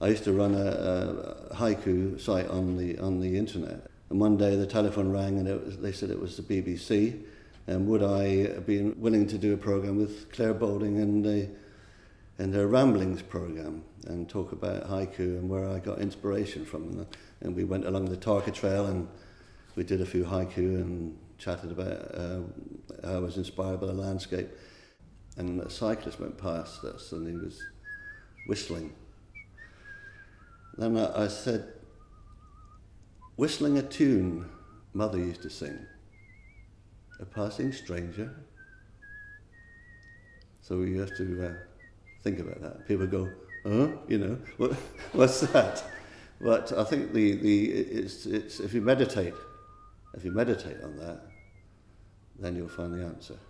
I used to run a haiku site on the internet. And one day the telephone rang and they said it was the BBC, and would I be willing to do a programme with Clare Balding and their Ramblings programme, and talk about haiku and where I got inspiration from. And we went along the Tarka Trail and we did a few haiku and chatted about how I was inspired by the landscape. And a cyclist went past us and he was whistling. Then I said, "Whistling a tune Mother used to sing, a passing stranger." So we have to think about that. People go, "Huh?" You know, what's that? But I think it's if you meditate on that, then you'll find the answer.